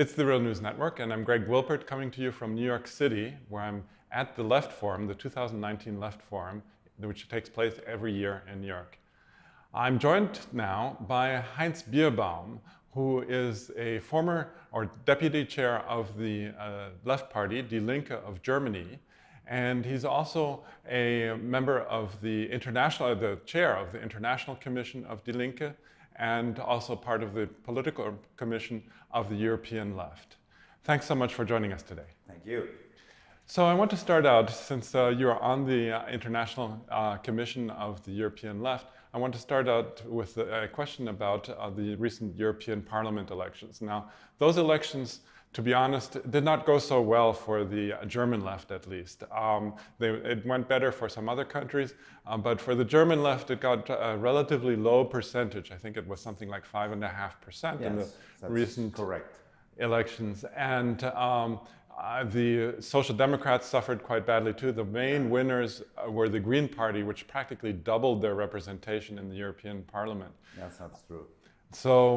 It's The Real News Network, and I'm Greg Wilpert coming to you from New York City, where I'm at the Left Forum, the 2019 Left Forum, which takes place every year in New York. I'm joined now by Heinz Bierbaum, who is a former or deputy chair of the Left Party, Die Linke of Germany, and he's also a member of the chair of the International Commission of Die Linke, and also part of the political commission of the European Left. Thanks so much for joining us today. Thank you. So I want to start out, since you are on the International Commission of the European Left, I want to start out with a question about the recent European Parliament elections. Now, those elections, to be honest, did not go so well for the German left, at least. It went better for some other countries, but for the German left, it got a relatively low percentage. I think it was something like 5.5% in the recent elections. And the Social Democrats suffered quite badly too. The main winners were the Green Party, which practically doubled their representation in the European Parliament. Yes, that's true. So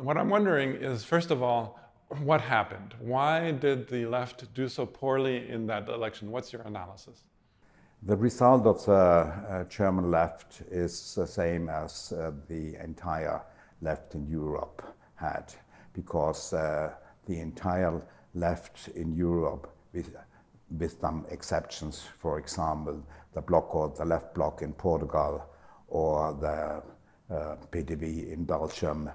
what I'm wondering is, first of all, what happened? Why did the left do so poorly in that election? What's your analysis? The result of the German left is the same as the entire left in Europe had, because the entire left in Europe, with some exceptions, for example, the bloc called the Left Bloc in Portugal, or the PDV in Belgium,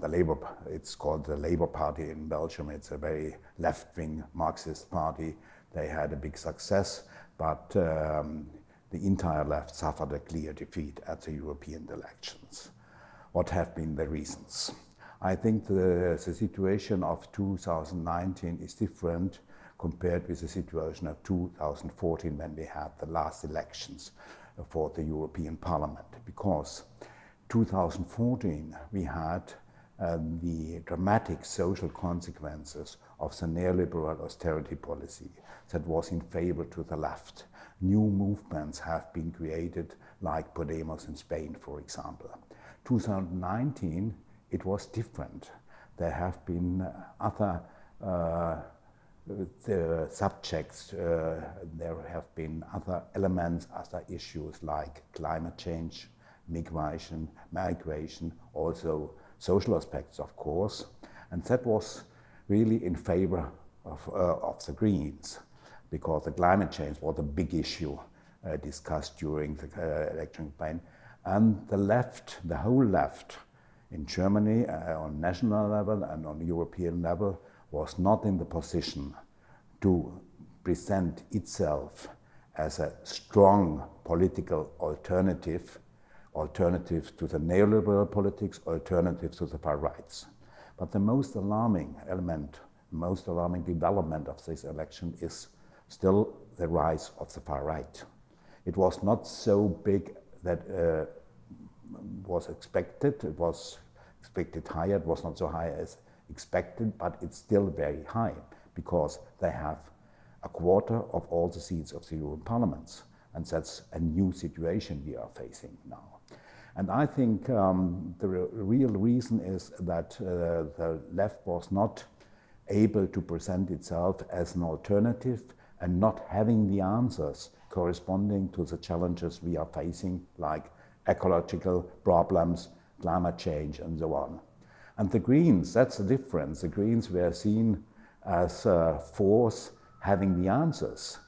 the Labour, it's called the Labour Party in Belgium. It's a very left-wing Marxist party. They had a big success, but the entire left suffered a clear defeat at the European elections. What have been the reasons? I think the situation of 2019 is different compared with the situation of 2014, when we had the last elections for the European Parliament, because 2014, we had the dramatic social consequences of the neoliberal austerity policy that was in favor to the left. New movements have been created, like Podemos in Spain, for example. 2019, it was different. There have been other subjects, there have been other elements, other issues like climate change, migration, also social aspects, of course, and that was really in favor of the Greens, because the climate change was a big issue discussed during the election campaign, and the left, the whole left in Germany on national level and on European level, was not in the position to present itself as a strong political alternative to the neoliberal politics, alternative to the far rights. But the most alarming element, most alarming development of this election is still the rise of the far right. It was not so big that was expected. It was expected higher. It was not so high as expected, but it's still very high, because they have a quarter of all the seats of the European parliaments. And that's a new situation we are facing now. And I think the real reason is that the left was not able to present itself as an alternative, and not having the answers corresponding to the challenges we are facing, like ecological problems, climate change, and so on. And the Greens, that's the difference. The Greens were seen as a force having the answers.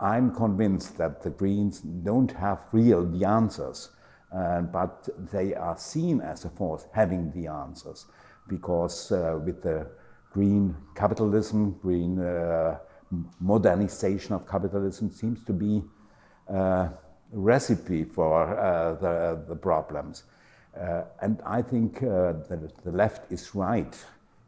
I'm convinced that the Greens don't have the answers, but they are seen as a force having the answers, because with the green capitalism, green modernization of capitalism seems to be a recipe for the problems. And I think the left is right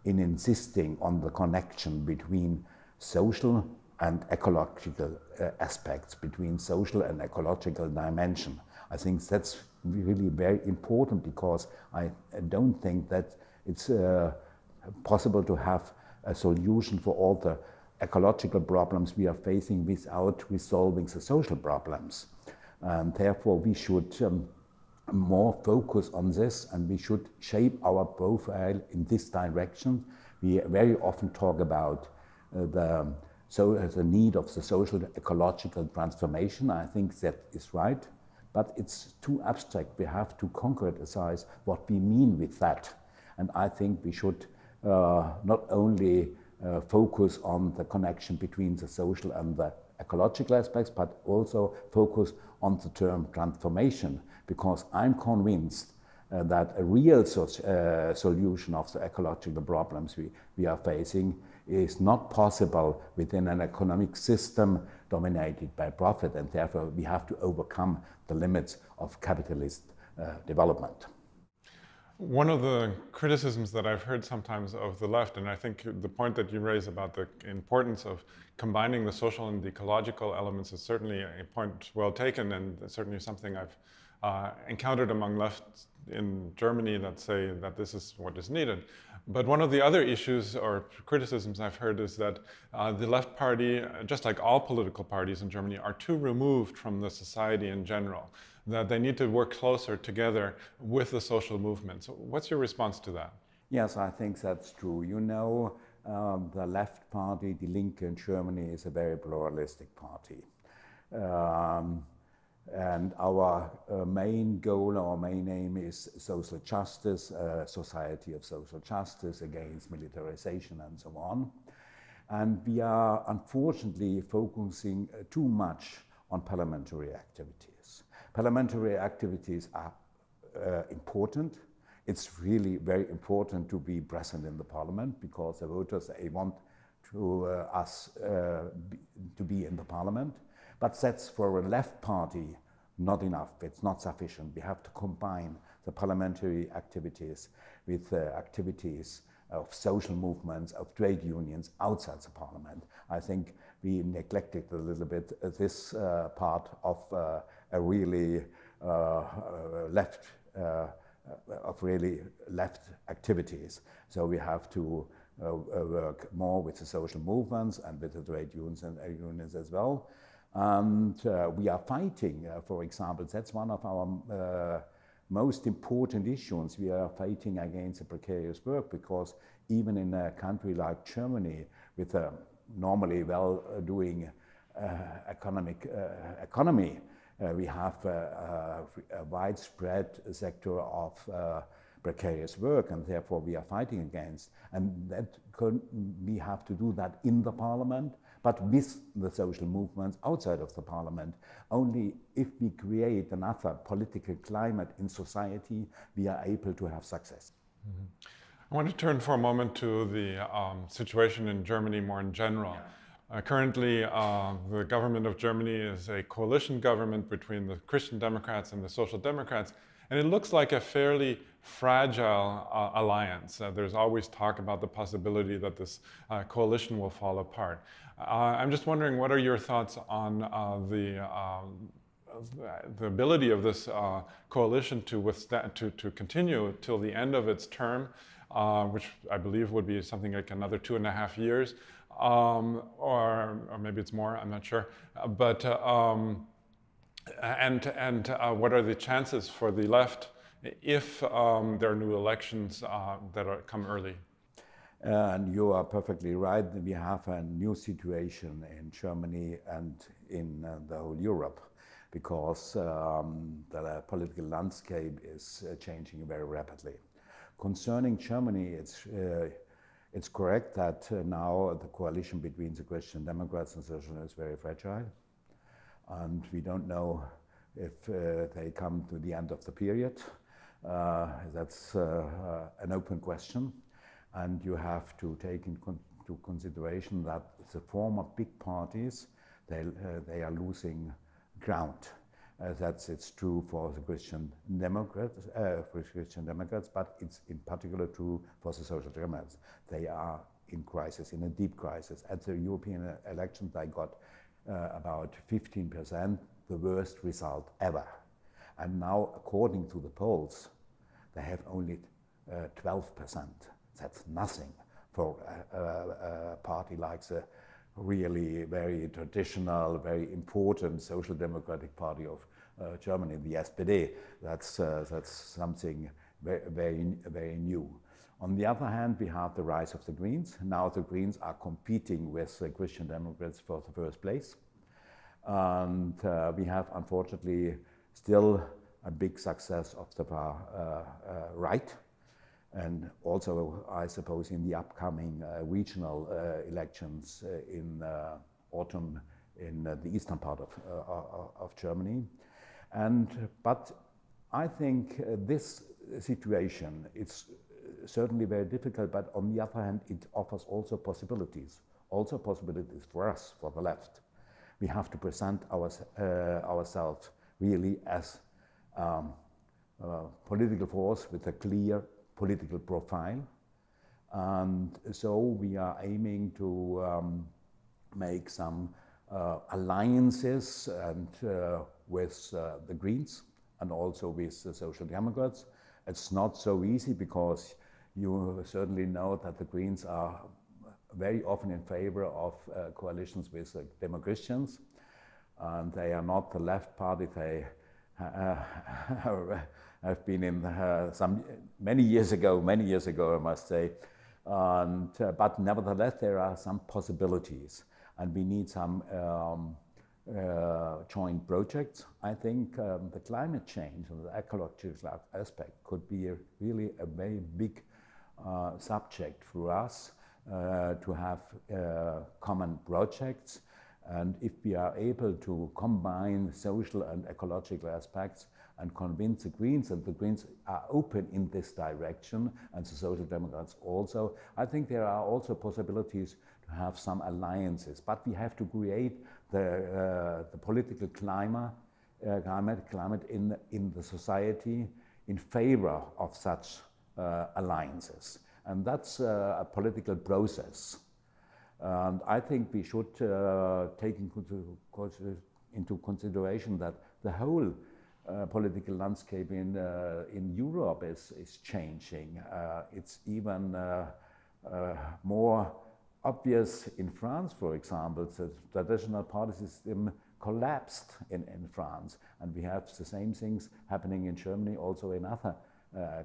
in insisting on the connection between social and ecological aspects, between social and ecological dimension. I think that's really very important, because I don't think that it's possible to have a solution for all the ecological problems we are facing without resolving the social problems. Therefore, we should more focus on this, and we should shape our profile in this direction. We very often talk about the need of the social ecological transformation. I think that is right, but it's too abstract. We have to concretize what we mean with that. And I think we should not only focus on the connection between the social and the ecological aspects, but also focus on the term transformation, because I'm convinced that a real solution of the ecological problems we are facing is not possible within an economic system dominated by profit, and therefore we have to overcome the limits of capitalist development. One of the criticisms that I've heard sometimes of the left, and I think the point that you raise about the importance of combining the social and the ecological elements is certainly a point well taken, and certainly something I've encountered among lefts in Germany that say that this is what is needed. But one of the other issues or criticisms I've heard is that the left party, just like all political parties in Germany, are too removed from the society in general, that they need to work closer together with the social movement. So what's your response to that? Yes, I think that's true. You know, the left party, Die Linke in Germany, is a very pluralistic party. And our main goal, our main aim is social justice, a society of social justice against militarization and so on. And we are unfortunately focusing too much on parliamentary activities. Parliamentary activities are important. It's really very important to be present in the parliament, because the voters, they want to, us to be in the parliament. But that's for a left party not enough. It's not sufficient. We have to combine the parliamentary activities with the activities of social movements, of trade unions outside the parliament. I think we neglected a little bit this part of a really left activities. So we have to work more with the social movements and with the trade unions and unions as well. And we are fighting, for example, that's one of our most important issues. We are fighting against the precarious work, because even in a country like Germany, with a normally well-doing economy, we have a widespread sector of precarious work, and therefore we are fighting against. And that we have to do that in the parliament, but with the social movements outside of the parliament. Only if we create another political climate in society, we are able to have success. Mm-hmm. I want to turn for a moment to the situation in Germany more in general. Yeah. Currently, the government of Germany is a coalition government between the Christian Democrats and the Social Democrats, and it looks like a fairly fragile alliance. There's always talk about the possibility that this coalition will fall apart. I'm just wondering, what are your thoughts on the ability of this coalition to withstand, to continue till the end of its term, which I believe would be something like another 2.5 years, or maybe it's more, I'm not sure. But what are the chances for the left if there are new elections that come early? And you are perfectly right. We have a new situation in Germany and in the whole Europe, because the political landscape is changing very rapidly. Concerning Germany, it's correct that now the coalition between the Christian Democrats and Socialists is very fragile, and we don't know if they come to the end of the period. That's an open question, and you have to take into consideration that the former big parties, they are losing ground. It's true for the Christian Democrats, but it's in particular true for the Social Democrats. They are in crisis, in a deep crisis. At the European election, they got about 15%, the worst result ever. And now, according to the polls, they have only 12%. That's nothing for a party like the really very traditional, very important Social Democratic Party of Germany, the SPD. That's something very, very, very new. On the other hand, we have the rise of the Greens. Now the Greens are competing with the Christian Democrats for the first place. And we have, unfortunately, still a big success of the right. And also, I suppose, in the upcoming regional elections in autumn in the eastern part of Germany. But I think this situation, it's certainly very difficult, but on the other hand, it offers also possibilities for us, for the left. We have to present ourselves really as a political force with a clear political profile. And so we are aiming to make some alliances and with the Greens and also with the Social Democrats. It's not so easy because you certainly know that the Greens are very often in favor of coalitions with Demo-Christians, and they are not the left party. They have been in many years ago, I must say. And, but nevertheless, there are some possibilities, and we need some joint projects. I think the climate change and the ecological aspect could be really a very big subject for us to have common projects. And if we are able to combine social and ecological aspects and convince the Greens, and the Greens are open in this direction, and the Social Democrats also, I think there are also possibilities to have some alliances. But we have to create the political climate in the society in favor of such alliances. And that's a political process. And I think we should take into consideration that the whole political landscape in Europe is changing. It's even more obvious in France, for example. The traditional party system collapsed in France, and we have the same things happening in Germany, also in other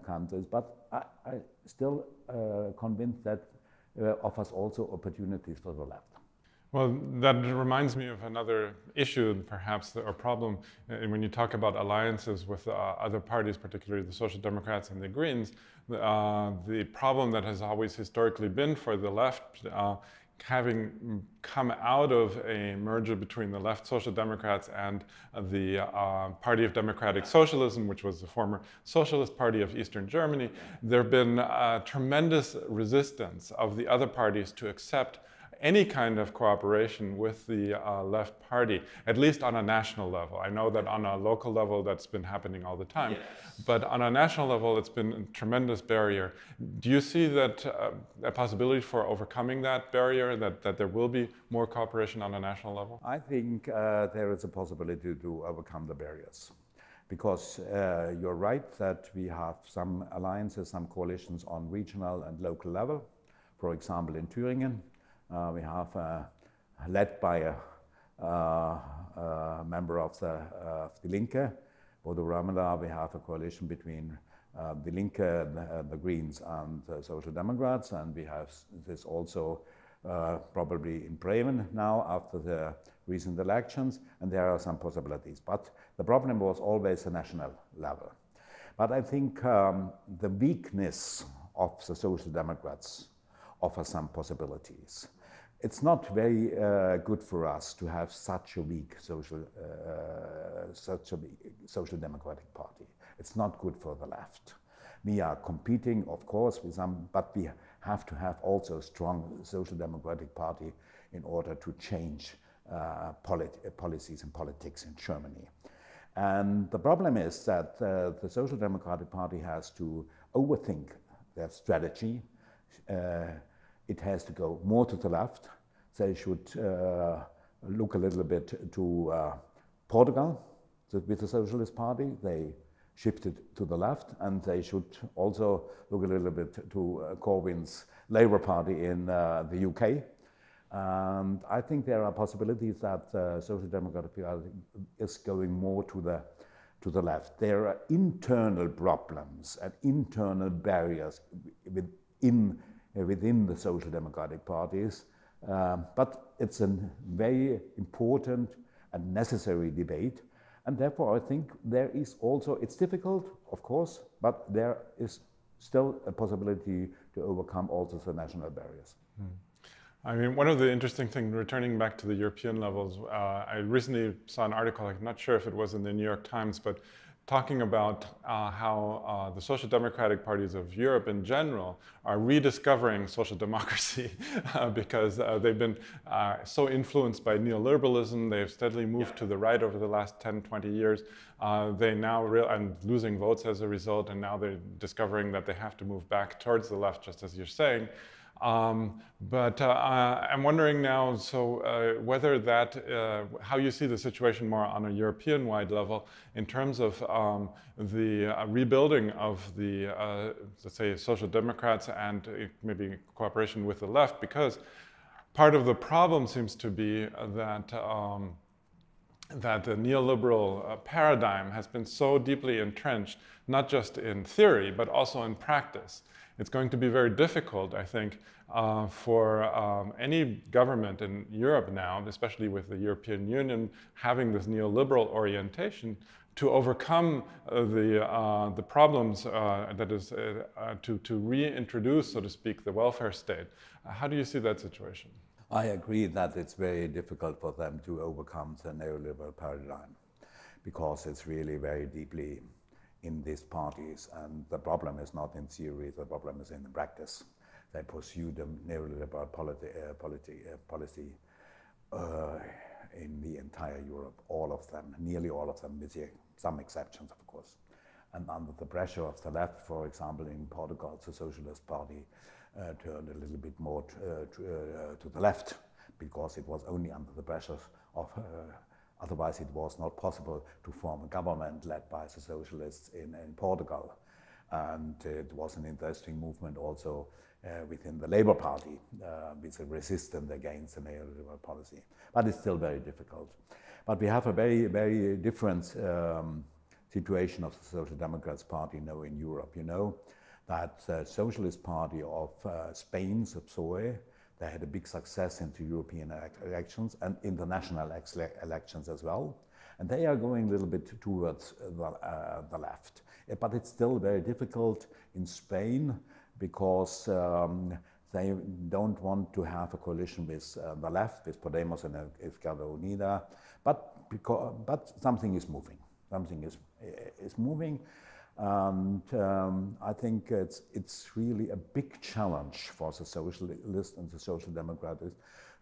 countries. But I still convinced that offers also opportunities for the left. Well, that reminds me of another issue, perhaps, or problem. When you talk about alliances with other parties, particularly the Social Democrats and the Greens, the problem that has always historically been for the left, having come out of a merger between the left Social Democrats and the Party of Democratic Socialism, which was the former Socialist Party of Eastern Germany, there have been tremendous resistance of the other parties to accept any kind of cooperation with the left party, at least on a national level. I know that on a local level that's been happening all the time, yes. But on a national level it's been a tremendous barrier. Do you see that a possibility for overcoming that barrier, that there will be more cooperation on a national level? I think there is a possibility to overcome the barriers, because you're right that we have some alliances, some coalitions on regional and local level, for example in Thuringia. We have, led by a member of Die Linke, Bodo Ramelow, we have a coalition between Die Linke, the Greens, and Social Democrats, and we have this also probably in Bremen now after the recent elections, and there are some possibilities. But the problem was always the national level. But I think the weakness of the Social Democrats offers some possibilities. It's not very good for us to have such a weak social democratic party. It's not good for the left. We are competing, of course, with some, but we have to have also a strong social democratic party in order to change policies and politics in Germany. And the problem is that the Social Democratic Party has to overthink their strategy. It has to go more to the left. They should look a little bit to Portugal with the Socialist Party. They shifted to the left, and they should also look a little bit to Corbyn's Labour Party in the UK. And I think there are possibilities that Social Democratic Party is going more to the left. There are internal problems and internal barriers within the Social Democratic parties, but it's a very important and necessary debate. And therefore, I think there is also, it's difficult, of course, but there is still a possibility to overcome also the national barriers. Mm. I mean, one of the interesting things, returning back to the European levels, I recently saw an article, I'm not sure if it was in the New York Times, but talking about how the social democratic parties of Europe in general are rediscovering social democracy because they've been so influenced by neoliberalism. They've steadily moved to the right over the last 10, 20 years. They now and losing votes as a result, and now they're discovering that they have to move back towards the left, just as you're saying. I'm wondering now, so whether that, how you see the situation more on a European-wide level in terms of the rebuilding of the, let's say, social democrats and maybe cooperation with the left, because part of the problem seems to be that that the neoliberal paradigm has been so deeply entrenched, not just in theory, but also in practice. It's going to be very difficult, I think, for any government in Europe now, especially with the European Union having this neoliberal orientation, to overcome the problems that is to reintroduce, so to speak, the welfare state. How do you see that situation? I agree that it's very difficult for them to overcome the neoliberal paradigm because it's really very deeply in these parties, and the problem is not in theory, the problem is in the practice. They pursue the neoliberal policy in the entire Europe, all of them, nearly all of them, with some exceptions, of course. And under the pressure of the left, for example, in Portugal, the Socialist Party turned a little bit more to the left, because it was only under the pressure of otherwise, it was not possible to form a government led by the socialists in Portugal. And it was an interesting movement also within the Labour Party, with a resistance against the neoliberal policy. But it's still very difficult. But we have a very, very different situation of the Social Democrats Party now in Europe. You know that the Socialist Party of Spain, the PSOE, they had a big success into European elections and international elections as well. And they are going a little bit towards the left. But it's still very difficult in Spain because they don't want to have a coalition with the left, with Podemos and Izquierda Unida. But something is moving. Something is moving. And I think it's really a big challenge for the socialists and the social democrats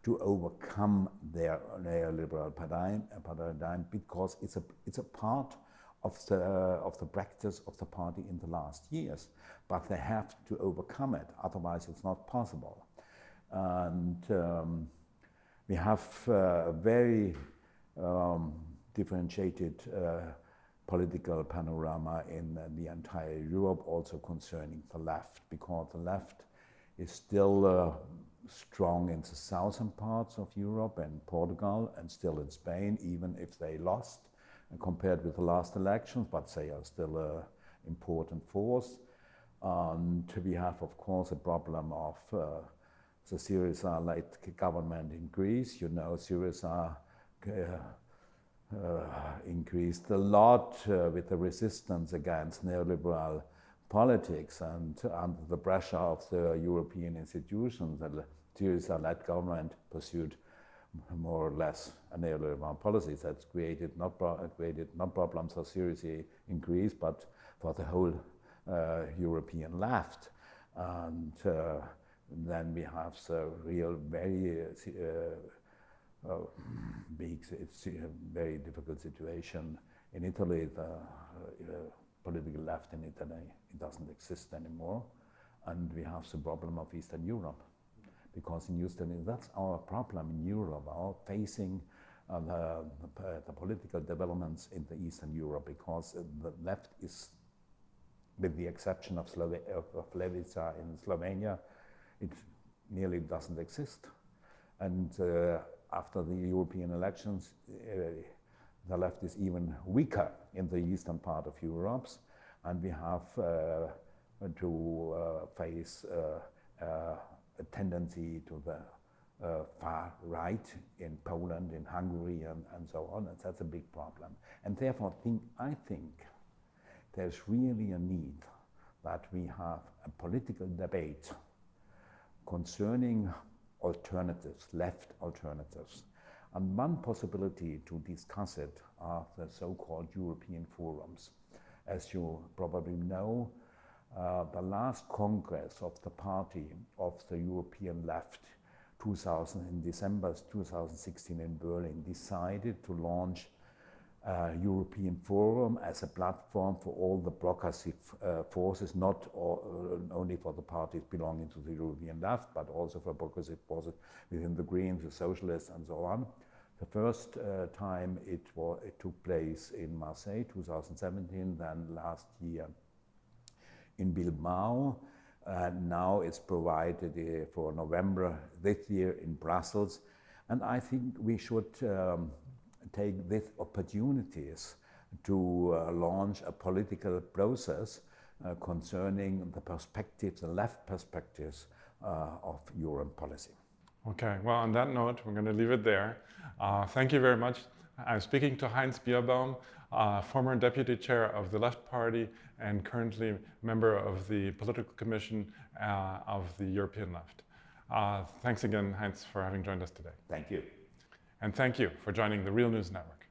to overcome their neoliberal paradigm because it's a part of the practice of the party in the last years. But they have to overcome it, otherwise it's not possible. And we have a very differentiated political panorama in the entire Europe, also concerning the left, because the left is still strong in the southern parts of Europe and Portugal and still in Spain, even if they lost compared with the last elections, but they are still an important force. And we have, of course, a problem of the Syriza-led government in Greece. You know, Syriza increased a lot with the resistance against neoliberal politics, and under the pressure of the European institutions, the Syriza-led government pursued more or less a neoliberal policy that created not problems for Syriza in Greece, but for the whole European left. And then we have the real it's a very difficult situation in Italy. The political left in Italy, it doesn't exist anymore, and we have the problem of Eastern Europe, because in Eastern, that's our problem in Europe. Our facing the political developments in the Eastern Europe, because the left is, with the exception of Levica in Slovenia, it nearly doesn't exist. And after the European elections, the left is even weaker in the eastern part of Europe, and we have to face a tendency to the far right in Poland, in Hungary, and so on, and that's a big problem. And therefore, I think there's really a need that we have a political debate concerning alternatives, left alternatives. And one possibility to discuss it are the so-called European forums. As you probably know, the last Congress of the party of the European Left in December 2016 in Berlin decided to launch a European Forum as a platform for all the progressive forces, not only for the parties belonging to the European Left, but also for progressive forces within the Greens, the Socialists, and so on. The first time it took place in Marseille, 2017, then last year in Bilbao. Now it's provided for November this year in Brussels. And I think we should take these opportunities to launch a political process concerning the perspectives, the left perspectives of European policy. Okay, well, on that note, we're going to leave it there. Thank you very much. I'm speaking to Heinz Bierbaum, former deputy chair of the Left Party and currently member of the political commission of the European Left. Thanks again, Heinz, for having joined us today. Thank you. And thank you for joining the Real News Network.